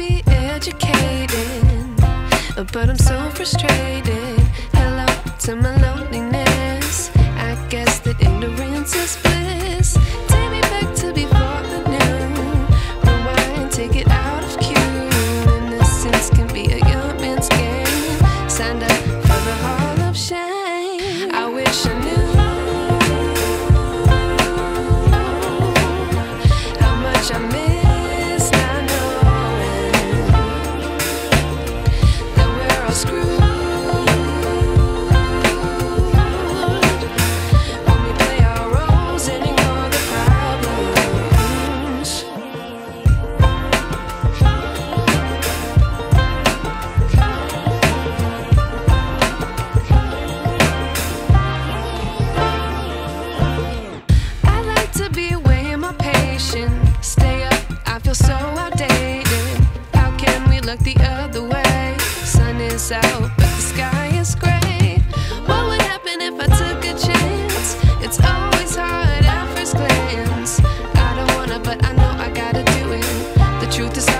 be educated, but I'm so frustrated. Hello to my loneliness. I guess that ignorance is bliss. Take me back to before the new. Rewind, take it out of cue. Innocence can be a young man's game. Signed up for the Hall of Shame. I wish I knew how much I missed. Stay up, I feel so outdated. How can we look the other way? Sun is out, but the sky is gray. What would happen if I took a chance? It's always hard at first glance. I don't wanna, but I know I gotta do it. The truth is